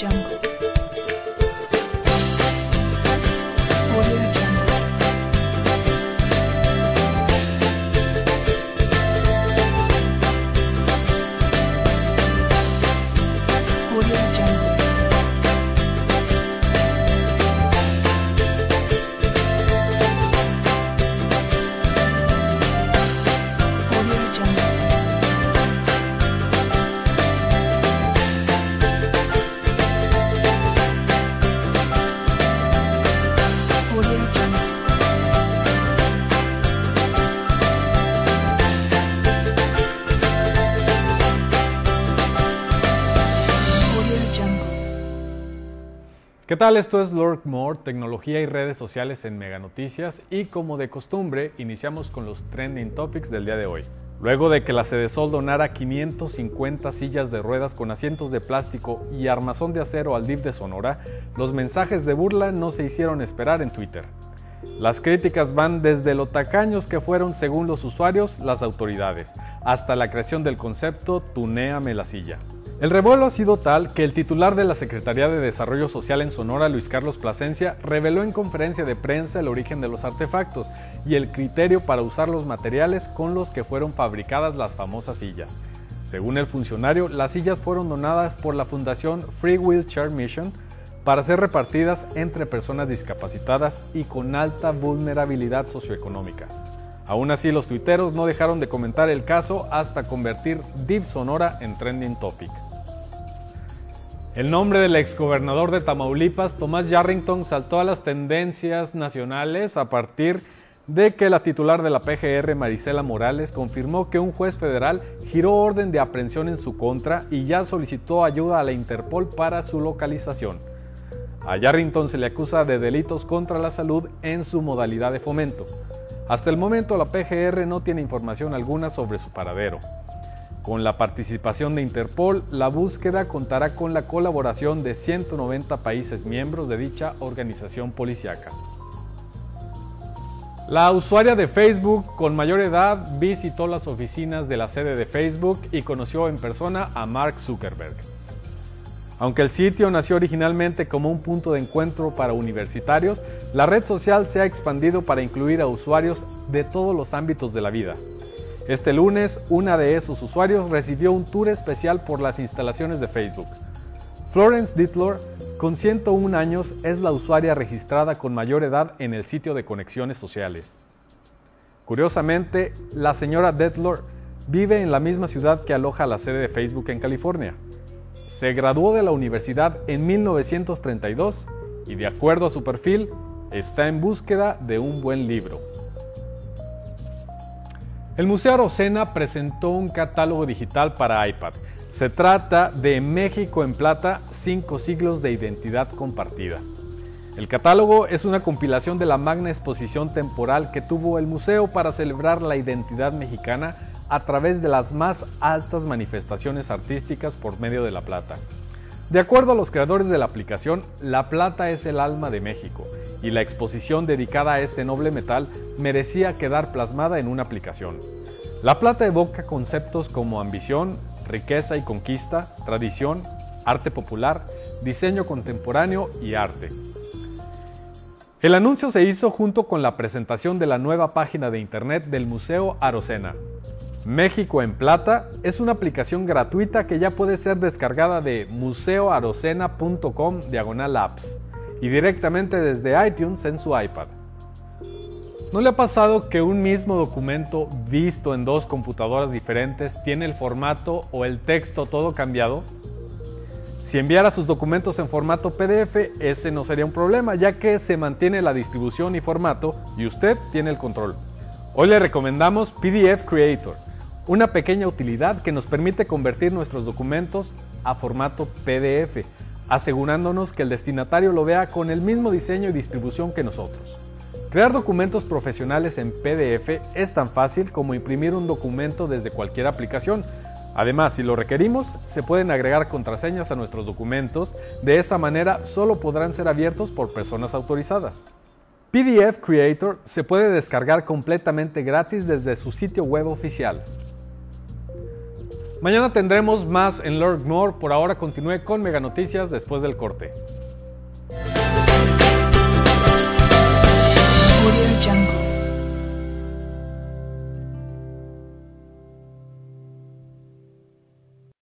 Jungle. ¿Qué tal? Esto es Lurk Moar, tecnología y redes sociales en Meganoticias, y como de costumbre iniciamos con los trending topics del día de hoy. Luego de que la Sedesol donara 550 sillas de ruedas con asientos de plástico y armazón de acero al DIF de Sonora, los mensajes de burla no se hicieron esperar en Twitter. Las críticas van desde lo tacaños que fueron, según los usuarios, las autoridades, hasta la creación del concepto Tunéame la silla. El revuelo ha sido tal que el titular de la Secretaría de Desarrollo Social en Sonora, Luis Carlos Plasencia, reveló en conferencia de prensa el origen de los artefactos y el criterio para usar los materiales con los que fueron fabricadas las famosas sillas. Según el funcionario, las sillas fueron donadas por la fundación Free Wheelchair Mission para ser repartidas entre personas discapacitadas y con alta vulnerabilidad socioeconómica. Aún así, los tuiteros no dejaron de comentar el caso hasta convertir DIF Sonora en trending topic. El nombre del exgobernador de Tamaulipas, Tomás Yarrington, saltó a las tendencias nacionales a partir de que la titular de la PGR, Marisela Morales, confirmó que un juez federal giró orden de aprehensión en su contra y ya solicitó ayuda a la Interpol para su localización. A Yarrington se le acusa de delitos contra la salud en su modalidad de fomento. Hasta el momento, la PGR no tiene información alguna sobre su paradero. Con la participación de Interpol, la búsqueda contará con la colaboración de 190 países miembros de dicha organización policíaca. La usuaria de Facebook con mayor edad visitó las oficinas de la sede de Facebook y conoció en persona a Mark Zuckerberg. Aunque el sitio nació originalmente como un punto de encuentro para universitarios, la red social se ha expandido para incluir a usuarios de todos los ámbitos de la vida. Este lunes, una de esos usuarios recibió un tour especial por las instalaciones de Facebook. Florence Detlor, con 101 años, es la usuaria registrada con mayor edad en el sitio de conexiones sociales. Curiosamente, la señora Detlor vive en la misma ciudad que aloja la sede de Facebook en California. Se graduó de la universidad en 1932 y, de acuerdo a su perfil, está en búsqueda de un buen libro. El Museo Arocena presentó un catálogo digital para iPad. Se trata de México en Plata, 5 siglos de identidad compartida. El catálogo es una compilación de la magna exposición temporal que tuvo el museo para celebrar la identidad mexicana a través de las más altas manifestaciones artísticas por medio de la plata. De acuerdo a los creadores de la aplicación, la plata es el alma de México, y la exposición dedicada a este noble metal merecía quedar plasmada en una aplicación. La plata evoca conceptos como ambición, riqueza y conquista, tradición, arte popular, diseño contemporáneo y arte. El anuncio se hizo junto con la presentación de la nueva página de internet del Museo Arocena. México en Plata es una aplicación gratuita que ya puede ser descargada de museoarocena.com/apps. y directamente desde iTunes en su iPad. ¿No le ha pasado que un mismo documento visto en 2 computadoras diferentes tiene el formato o el texto todo cambiado? Si enviara sus documentos en formato PDF, ese no sería un problema, ya que se mantiene la distribución y formato y usted tiene el control. Hoy le recomendamos PDF Creator, una pequeña utilidad que nos permite convertir nuestros documentos a formato PDF, asegurándonos que el destinatario lo vea con el mismo diseño y distribución que nosotros. Crear documentos profesionales en PDF es tan fácil como imprimir un documento desde cualquier aplicación. Además, si lo requerimos, se pueden agregar contraseñas a nuestros documentos. De esa manera, solo podrán ser abiertos por personas autorizadas. PDF Creator se puede descargar completamente gratis desde su sitio web oficial. Mañana tendremos más en Lurk Moar. Por ahora continúe con Mega Noticias después del corte.